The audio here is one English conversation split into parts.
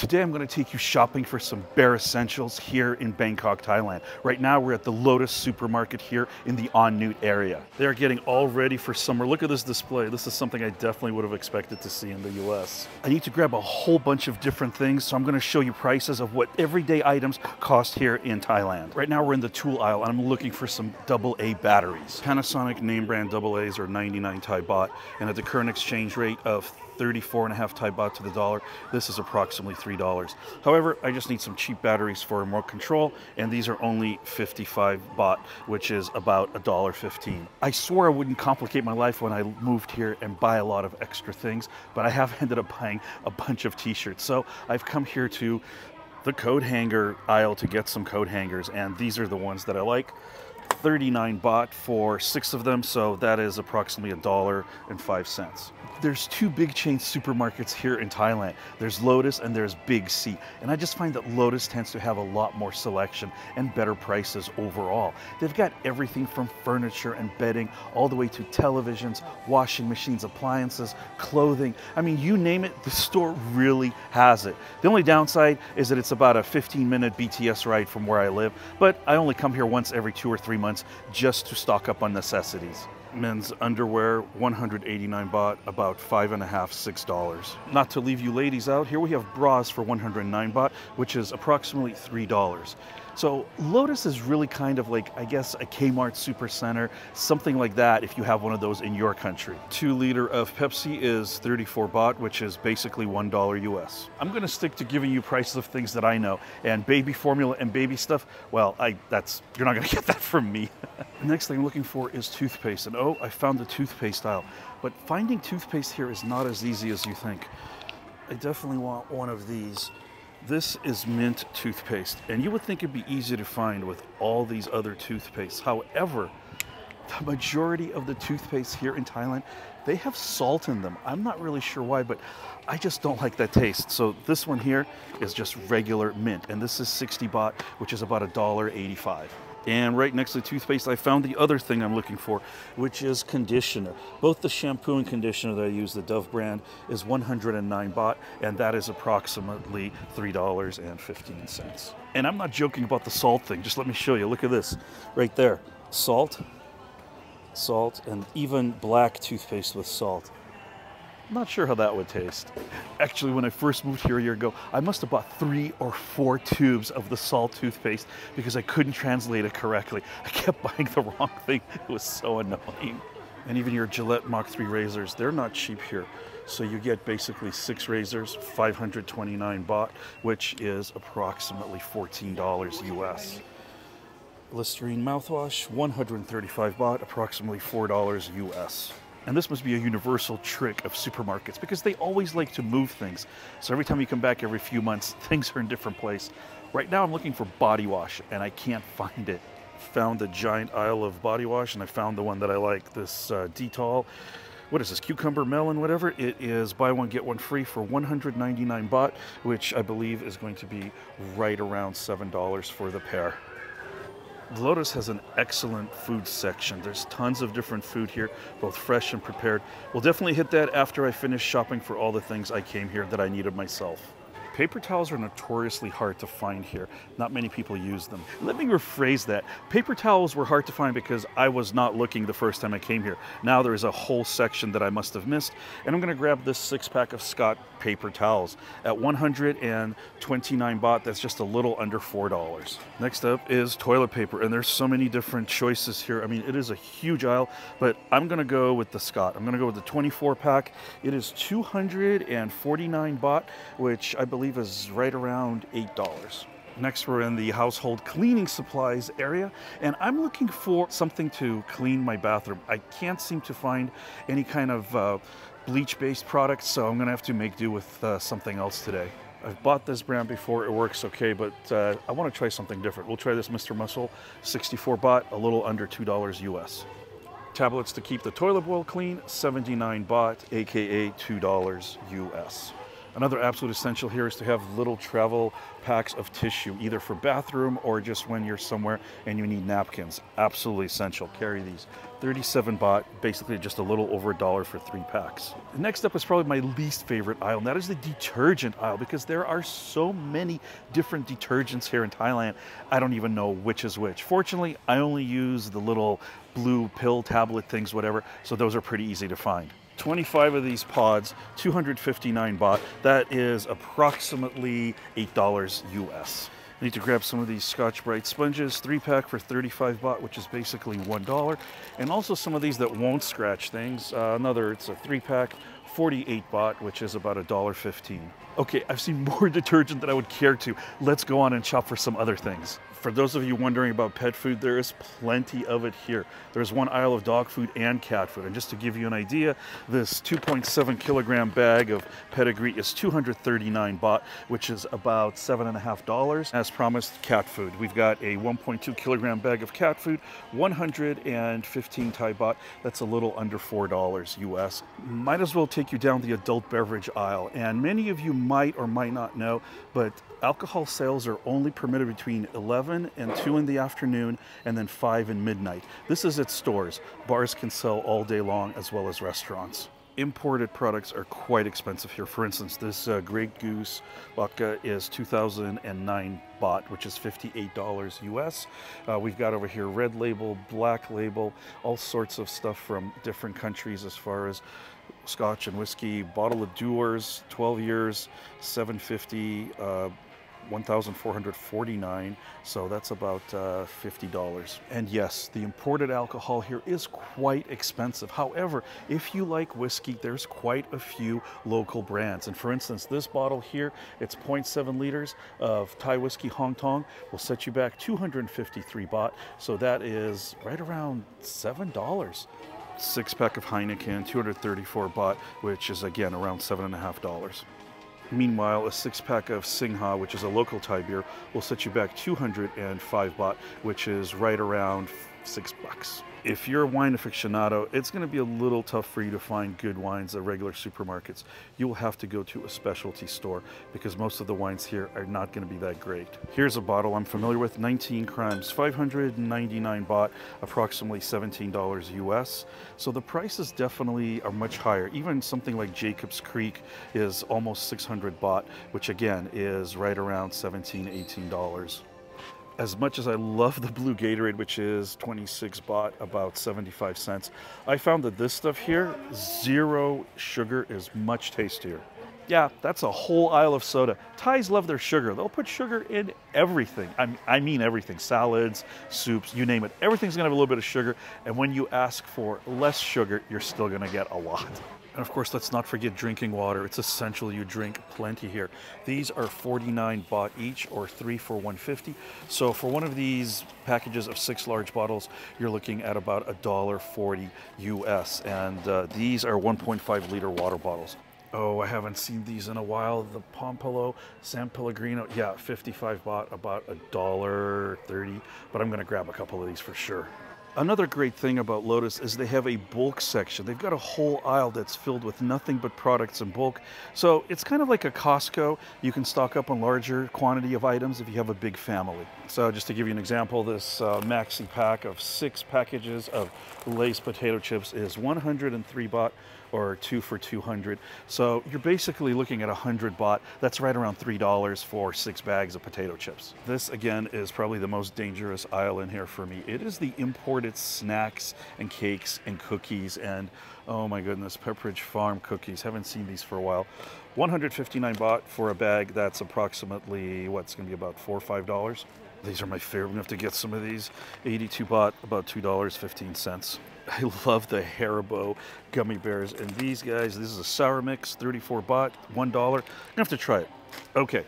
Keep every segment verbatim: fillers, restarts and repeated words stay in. Today I'm going to take you shopping for some bare essentials here in Bangkok, Thailand. Right now we're at the Lotus Supermarket here in the On Nut area. They're getting all ready for summer. Look at this display. This is something I definitely would have expected to see in the U S. I need to grab a whole bunch of different things, so I'm going to show you prices of what everyday items cost here in Thailand. Right now we're in the tool aisle and I'm looking for some double A batteries. Panasonic name brand double A's are ninety-nine Thai baht, and at the current exchange rate of thirty-four and a half Thai baht to the dollar, this is approximately three dollars. However, I just need some cheap batteries for remote control, and these are only fifty-five baht, which is about a dollar fifteen. I swore I wouldn't complicate my life when I moved here and buy a lot of extra things, but I have ended up buying a bunch of t-shirts. So I've come here to the coat hanger aisle to get some coat hangers, and these are the ones that I like. thirty-nine baht for six of them, so that is approximately a dollar and five cents. There's two big chain supermarkets here in Thailand. There's Lotus and there's Big C. And I just find that Lotus tends to have a lot more selection and better prices overall. They've got everything from furniture and bedding all the way to televisions, washing machines, appliances, clothing. I mean, you name it, the store really has it. The only downside is that it's about a fifteen minute B T S ride from where I live, but I only come here once every two or three months just to stock up on necessities. Men's underwear, one hundred eighty-nine baht, about five and a half, six dollars. Not to leave you ladies out, here we have bras for one hundred nine baht, which is approximately three dollars. So Lotus is really kind of like, I guess, a Kmart supercenter, something like that if you have one of those in your country. Two liter of Pepsi is thirty-four baht, which is basically one dollar U S. I'm gonna stick to giving you prices of things that I know, and baby formula and baby stuff, well, I that's you're not gonna get that from me. The next thing I'm looking for is toothpaste, and oh, I found the toothpaste aisle. But finding toothpaste here is not as easy as you think. I definitely want one of these. This is mint toothpaste, and you would think it'd be easy to find with all these other toothpastes. However, the majority of the toothpaste here in Thailand, they have salt in them. I'm not really sure why, but I just don't like that taste. So this one here is just regular mint, and this is sixty baht, which is about a dollar eighty-five. And right next to the toothpaste, I found the other thing I'm looking for, which is conditioner. Both the shampoo and conditioner that I use, the Dove brand, is one hundred nine baht, and that is approximately three dollars and fifteen cents. And I'm not joking about the salt thing. Just let me show you. Look at this right there. Salt, salt, and even black toothpaste with salt. Not sure how that would taste. Actually, when I first moved here a year ago, I must have bought three or four tubes of the salt toothpaste because I couldn't translate it correctly. I kept buying the wrong thing. It was so annoying. And even your Gillette Mach three razors, they're not cheap here. So you get basically six razors, five hundred twenty-nine baht, which is approximately fourteen dollars U S. Listerine mouthwash, one hundred thirty-five baht, approximately four dollars U S. And this must be a universal trick of supermarkets because they always like to move things. So every time you come back every few months, things are in a different place. Right now I'm looking for body wash and I can't find it. Found the giant aisle of body wash and I found the one that I like, this uh, Dettol. What is this, cucumber, melon, whatever? It is buy one, get one free for one hundred ninety-nine baht, which I believe is going to be right around seven dollars for the pair. Lotus has an excellent food section. There's tons of different food here, both fresh and prepared. We'll definitely hit that after I finish shopping for all the things I came here that I needed myself. Paper towels are notoriously hard to find here. Not many people use them. Let me rephrase that. Paper towels were hard to find because I was not looking the first time I came here. Now there is a whole section that I must have missed, and I'm gonna grab this six pack of Scott paper towels at one hundred twenty-nine baht. That's just a little under four dollars. Next up is toilet paper, and there's so many different choices here. I mean, it is a huge aisle, but I'm gonna go with the Scott. I'm gonna go with the twenty-four pack. It is two hundred forty-nine baht, which I believe Believe is right around eight dollars. Next, we're in the household cleaning supplies area, and I'm looking for something to clean my bathroom. I can't seem to find any kind of uh, bleach-based product, so I'm gonna have to make do with uh, something else today. I've bought this brand before, it works okay, but uh, I wanna try something different. We'll try this Mister Muscle, sixty-four baht, a little under two dollars U S. Tablets to keep the toilet bowl clean, seventy-nine baht, A K A two dollars U S. Another absolute essential here is to have little travel packs of tissue, either for bathroom or just when you're somewhere and you need napkins. Absolutely essential. Carry these. thirty-seven baht, basically just a little over a dollar for three packs. Next up is probably my least favorite aisle, and that is the detergent aisle, because there are so many different detergents here in Thailand. I don't even know which is which. Fortunately, I only use the little blue pill tablet things, whatever, so those are pretty easy to find. twenty-five of these pods, two hundred fifty-nine baht. That is approximately eight dollars U S. I need to grab some of these Scotch-Brite sponges, three pack for thirty-five baht, which is basically one dollar. And also some of these that won't scratch things. Uh, another, it's a three pack, forty-eight baht, which is about a dollar fifteen. Okay, I've seen more detergent than I would care to. Let's go on and shop for some other things. For those of you wondering about pet food, there is plenty of it here. There's one aisle of dog food and cat food. And just to give you an idea, this two point seven kilogram bag of Pedigree is two hundred thirty-nine baht, which is about seven and a half dollars. As promised, cat food. We've got a one point two kilogram bag of cat food, one hundred fifteen Thai baht. That's a little under four dollars U S. Might as well take you down the adult beverage aisle. And many of you might or might not know, but alcohol sales are only permitted between eleven and two in the afternoon and then five and midnight. This is at stores. Bars can sell all day long, as well as restaurants. Imported products are quite expensive here. For instance, this uh, Grey Goose vodka is two thousand nine baht, which is fifty-eight dollars U S. Uh, we've got over here red label, black label, all sorts of stuff from different countries as far as Scotch and whiskey. Bottle of Dewar's, twelve years, seven fifty. Uh, one thousand four hundred forty-nine, so that's about uh, fifty dollars. And yes, the imported alcohol here is quite expensive. However, if you like whiskey, there's quite a few local brands. And for instance, this bottle here, it's zero point seven liters of Thai whiskey Hong Tong, will set you back two hundred fifty-three baht, so that is right around seven dollars. Six pack of Heineken, two hundred thirty-four baht, which is again around seven and a half dollars. Meanwhile, a six-pack of Singha, which is a local Thai beer, will set you back two hundred five baht, which is right around six bucks. If you're a wine aficionado, it's going to be a little tough for you to find good wines at regular supermarkets. You will have to go to a specialty store because most of the wines here are not going to be that great. Here's a bottle I'm familiar with, nineteen Crimes, five hundred ninety-nine baht, approximately seventeen dollars U S. So the prices definitely are much higher. Even something like Jacob's Creek is almost six hundred baht, which again is right around seventeen, eighteen dollars. As much as I love the blue Gatorade, which is twenty-six baht, about seventy-five cents, I found that this stuff here, zero sugar, is much tastier. Yeah, that's a whole aisle of soda. Thais love their sugar. They'll put sugar in everything. I mean, I mean everything. Salads, soups, you name it. Everything's gonna have a little bit of sugar, and when you ask for less sugar, you're still gonna get a lot. And of course, let's not forget drinking water. It's essential you drink plenty here. These are forty-nine baht each, or three for one fifty. So for one of these packages of six large bottles, you're looking at about a dollar forty U S. And uh, these are one point five liter water bottles. Oh, I haven't seen these in a while. The Pompolo, San Pellegrino, yeah, fifty-five baht, about a dollar thirty. But I'm going to grab a couple of these for sure. Another great thing about Lotus is they have a bulk section. They've got a whole aisle that's filled with nothing but products in bulk. So it's kind of like a Costco. You can stock up on larger quantity of items if you have a big family. So just to give you an example, this uh, maxi pack of six packages of Lay's potato chips is one hundred three baht, or two for two hundred. So you're basically looking at one hundred baht. That's right around three dollars for six bags of potato chips. This again is probably the most dangerous aisle in here for me. It is the imported snacks and cakes and cookies, and oh my goodness, Pepperidge Farm cookies. Haven't seen these for a while. one hundred fifty-nine baht for a bag. That's approximately, what's gonna be about four or five dollars. These are my favorite. I'm gonna have to get some of these. eighty-two baht, about two dollars fifteen. I love the Haribo gummy bears. And these guys, this is a sour mix, thirty-four baht, one dollar. I'm gonna have to try it. Okay,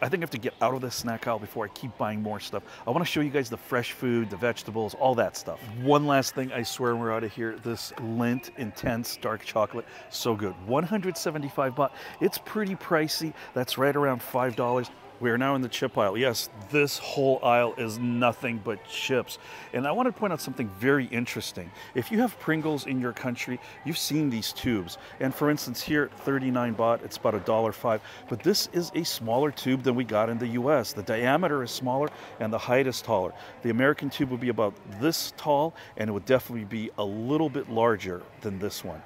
I think I have to get out of this snack aisle before I keep buying more stuff. I wanna show you guys the fresh food, the vegetables, all that stuff. One last thing, I swear we're out of here. This Lindt Intense Dark Chocolate, so good. one hundred seventy-five baht, it's pretty pricey. That's right around five dollars. We are now in the chip aisle. Yes, this whole aisle is nothing but chips. And I want to point out something very interesting. If you have Pringles in your country, you've seen these tubes. And for instance, here at thirty-nine baht, it's about a dollar five. But this is a smaller tube than we got in the U S. The diameter is smaller and the height is taller. The American tube would be about this tall, and it would definitely be a little bit larger than this one.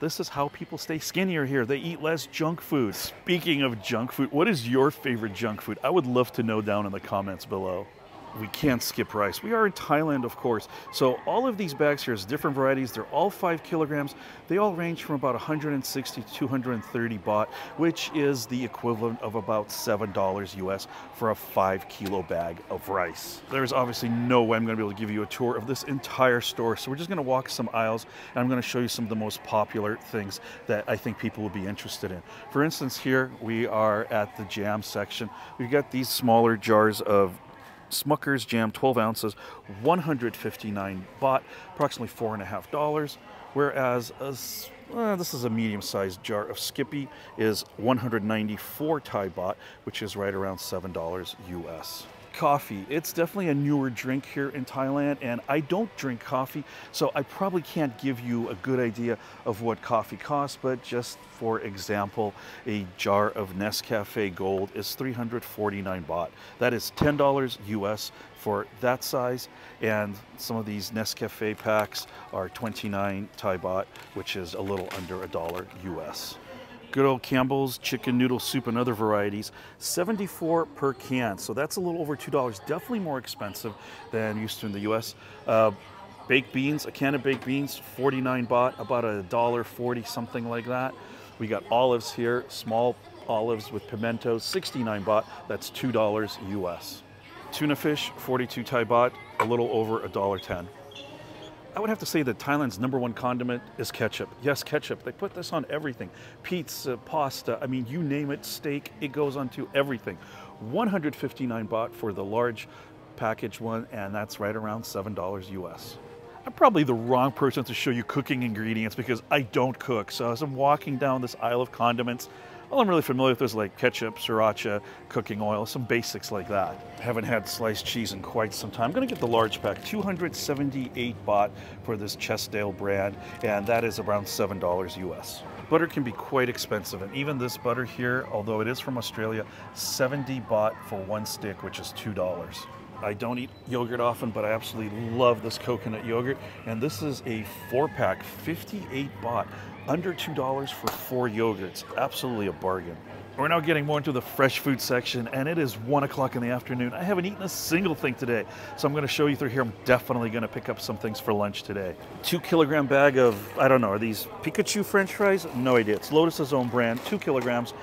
This is how people stay skinnier here. They eat less junk food. Speaking of junk food, what is your favorite junk food? I would love to know down in the comments below. We can't skip rice. We are in Thailand, of course. So all of these bags here is different varieties. They're all five kilograms. They all range from about one hundred sixty to two hundred thirty baht, which is the equivalent of about seven dollars U S for a five kilo bag of rice. There's obviously no way I'm gonna be able to give you a tour of this entire store. So we're just gonna walk some aisles, and I'm gonna show you some of the most popular things that I think people will be interested in. For instance, here we are at the jam section. We've got these smaller jars of Smucker's jam, twelve ounces, one hundred fifty-nine baht, approximately four and a half dollars. Whereas a, uh, this is a medium-sized jar of Skippy is one hundred ninety-four Thai baht, which is right around seven dollars U S. Coffee, it's definitely a newer drink here in Thailand, and I don't drink coffee, so I probably can't give you a good idea of what coffee costs. But just for example, a jar of Nescafe Gold is three hundred forty-nine baht. That is ten dollars U S for that size, and some of these Nescafe packs are twenty-nine Thai baht, which is a little under a dollar U S. Good old Campbell's chicken noodle soup and other varieties, seventy-four per can. So that's a little over two dollars, definitely more expensive than used to in the U S. Uh, baked beans, a can of baked beans, forty-nine baht, about a dollar forty, something like that. We got olives here, small olives with pimentos, sixty-nine baht, that's two dollars U S. Tuna fish, forty-two Thai baht, a little over a dollar ten. I would have to say that Thailand's number one condiment is ketchup. Yes, ketchup. They put this on everything. Pizza, pasta, I mean, you name it, steak, it goes onto everything. one hundred fifty-nine baht for the large package one, and that's right around seven dollars U S. I'm probably the wrong person to show you cooking ingredients because I don't cook. So as I'm walking down this aisle of condiments, all I'm really familiar with is like ketchup, sriracha, cooking oil, some basics like that. Haven't had sliced cheese in quite some time. I'm gonna get the large pack, two hundred seventy-eight baht for this Chestdale brand, and that is around seven dollars U S. Butter can be quite expensive, and even this butter here, although it is from Australia, seventy baht for one stick, which is two dollars. I don't eat yogurt often, but I absolutely love this coconut yogurt. And this is a four pack, fifty-eight baht, under two dollars for four yogurts. Absolutely a bargain. We're now getting more into the fresh food section, and it is one o'clock in the afternoon. I haven't eaten a single thing today. So I'm gonna show you through here. I'm definitely gonna pick up some things for lunch today. Two kilogram bag of, I don't know, are these Pikachu French fries? No idea, it's Lotus's own brand, two kilograms.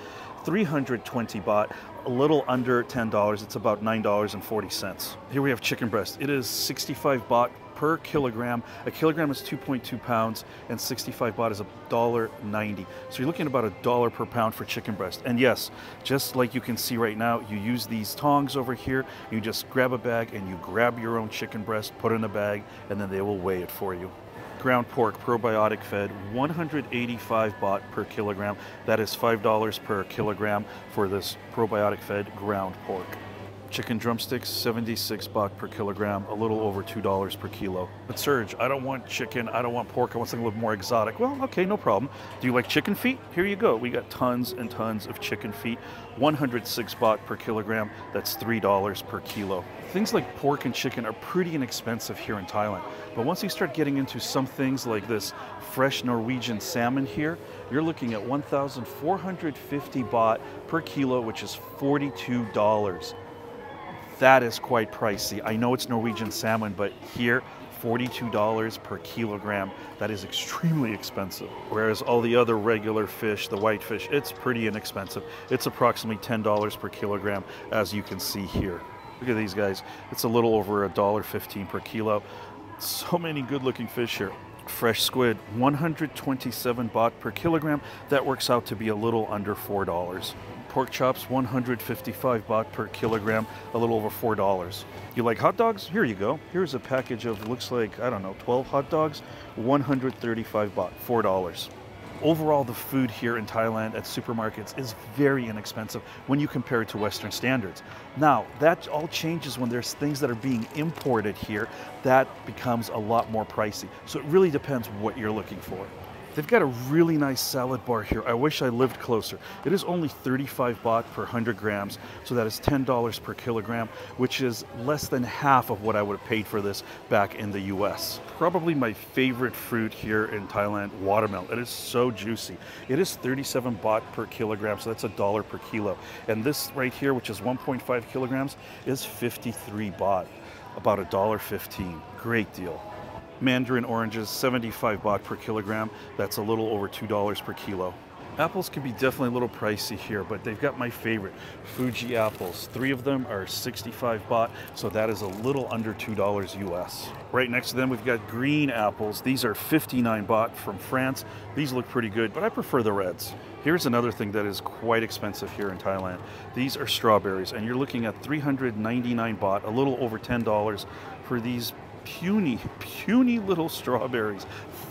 three hundred twenty baht, a little under ten dollars. It's about nine dollars and forty cents. Here we have chicken breast. It is sixty-five baht per kilogram. A kilogram is two point two pounds, and sixty-five baht is a dollar ninety. So you're looking at about a dollar per pound for chicken breast. And yes, just like you can see right now, you use these tongs over here. You just grab a bag and you grab your own chicken breast, put it in a bag, and then they will weigh it for you. Ground pork, probiotic fed, one hundred eighty-five baht per kilogram. That is five dollars per kilogram for this probiotic fed ground pork. Chicken drumsticks, seventy-six baht per kilogram, a little over two dollars per kilo. But Serge, I don't want chicken, I don't want pork, I want something a little more exotic. Well, okay, no problem. Do you like chicken feet? Here you go. We got tons and tons of chicken feet, one hundred six baht per kilogram. That's three dollars per kilo. Things like pork and chicken are pretty inexpensive here in Thailand. But once you start getting into some things like this fresh Norwegian salmon here, you're looking at one thousand four hundred fifty baht per kilo, which is forty-two dollars. That is quite pricey. I know it's Norwegian salmon, but here, forty-two dollars per kilogram. That is extremely expensive. Whereas all the other regular fish, the white fish, it's pretty inexpensive. It's approximately ten dollars per kilogram, as you can see here. Look at these guys. It's a little over a dollar fifteen per kilo. So many good-looking fish here. Fresh squid, one hundred twenty-seven baht per kilogram. That works out to be a little under four dollars. Pork chops, one hundred fifty-five baht per kilogram, a little over four dollars. You like hot dogs? Here you go. Here's a package of, looks like, I don't know, twelve hot dogs, one hundred thirty-five baht, four dollars. Overall, the food here in Thailand at supermarkets is very inexpensive when you compare it to Western standards. Now, that all changes when there's things that are being imported here. That becomes a lot more pricey. So it really depends what you're looking for. They've got a really nice salad bar here. I wish I lived closer. It is only thirty-five baht per one hundred grams, so that is ten dollars per kilogram, which is less than half of what I would have paid for this back in the U S. Probably my favorite fruit here in Thailand, watermelon. It is so juicy. It is thirty-seven baht per kilogram, so that's a dollar per kilo. And this right here, which is one point five kilograms, is fifty-three baht, about a dollar fifteen. Great deal. Mandarin oranges, seventy-five baht per kilogram. That's a little over two dollars per kilo. Apples can be definitely a little pricey here, but they've got my favorite, Fuji apples. Three of them are sixty-five baht, so that is a little under two dollars U S. Right next to them, we've got green apples. These are fifty-nine baht from France. These look pretty good, but I prefer the reds. Here's another thing that is quite expensive here in Thailand. These are strawberries, and you're looking at three hundred ninety-nine baht, a little over ten dollars for these puny, puny little strawberries.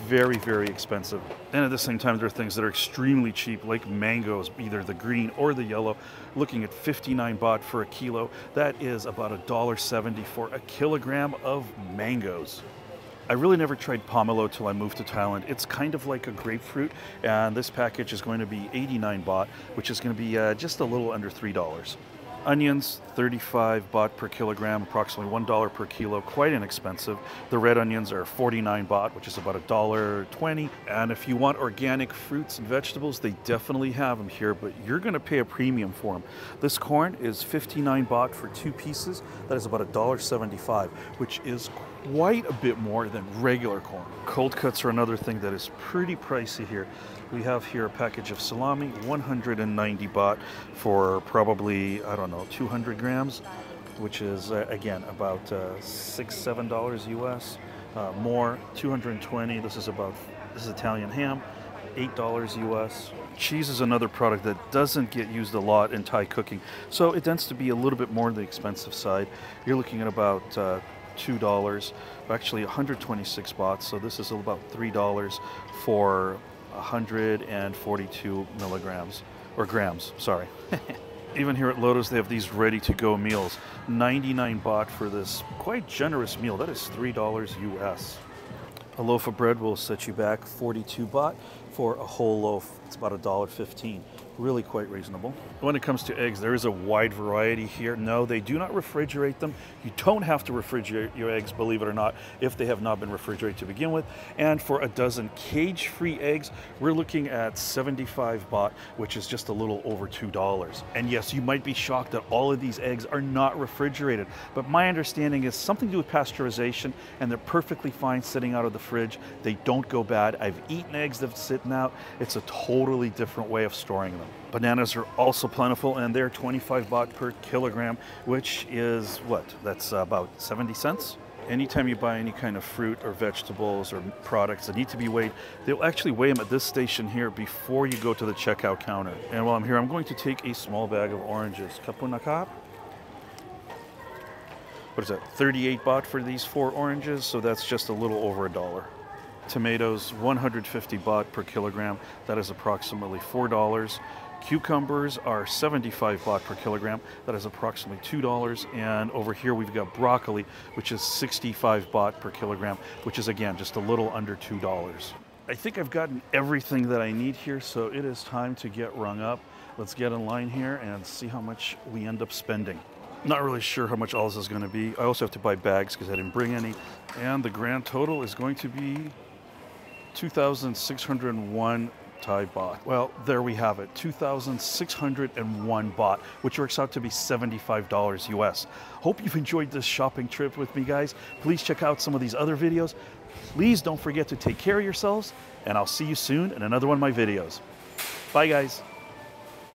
Very, very expensive. And at the same time, there are things that are extremely cheap, like mangoes, either the green or the yellow, looking at fifty-nine baht for a kilo. That is about a dollar seventy for a kilogram of mangoes. I really never tried pomelo till I moved to Thailand. It's kind of like a grapefruit, and this package is going to be eighty-nine baht, which is going to be uh, just a little under three dollars. Onions, thirty-five baht per kilogram, approximately one dollar per kilo, quite inexpensive. The red onions are forty-nine baht, which is about a dollar twenty. And if you want organic fruits and vegetables, they definitely have them here, but you're gonna pay a premium for them. This corn is fifty-nine baht for two pieces. That is about a dollar seventy-five, which is quite a bit more than regular corn. Cold cuts are another thing that is pretty pricey here. We have here a package of salami, one hundred ninety baht for probably, I don't know, two hundred grams, which is, uh, again, about uh, six, seven dollars U S. Uh, more, two hundred twenty, this is about, this is Italian ham, eight dollars U S. Cheese is another product that doesn't get used a lot in Thai cooking, so it tends to be a little bit more on the expensive side. You're looking at about uh, two dollars, actually one hundred twenty-six baht, so this is about three dollars for one hundred forty-two milligrams, or grams, sorry. Even here at Lotus, they have these ready-to-go meals. ninety-nine baht for this quite generous meal. That is three dollars U S. A loaf of bread will set you back forty-two baht for a whole loaf. It's about a dollar fifteen. Really quite reasonable. When it comes to eggs, there is a wide variety here. No, they do not refrigerate them. You don't have to refrigerate your eggs, believe it or not, if they have not been refrigerated to begin with. And for a dozen cage-free eggs, we're looking at seventy-five baht, which is just a little over two dollars. And yes, you might be shocked that all of these eggs are not refrigerated, but my understanding is something to do with pasteurization, and they're perfectly fine sitting out of the fridge. They don't go bad. I've eaten eggs that sit out. It's a totally different way of storing them. Bananas are also plentiful, and they're twenty-five baht per kilogram, which is what? That's about seventy cents. Anytime you buy any kind of fruit or vegetables or products that need to be weighed, they'll actually weigh them at this station here before you go to the checkout counter. And while I'm here, I'm going to take a small bag of oranges. Kapunakap. What is that? thirty-eight baht for these four oranges, so that's just a little over a dollar. Tomatoes, one hundred fifty baht per kilogram. That is approximately four dollars. Cucumbers are seventy-five baht per kilogram. That is approximately two dollars. And over here we've got broccoli, which is sixty-five baht per kilogram, which is again just a little under two dollars. I think I've gotten everything that I need here, so it is time to get rung up. Let's get in line here and see how much we end up spending. Not really sure how much all this is going to be. I also have to buy bags because I didn't bring any. And the grand total is going to be two thousand six hundred one Thai baht. Well, there we have it, two thousand six hundred one baht, which works out to be seventy-five dollars U S. Hope you've enjoyed this shopping trip with me, guys. Please check out some of these other videos. Please don't forget to take care of yourselves, and I'll see you soon in another one of my videos. Bye, guys.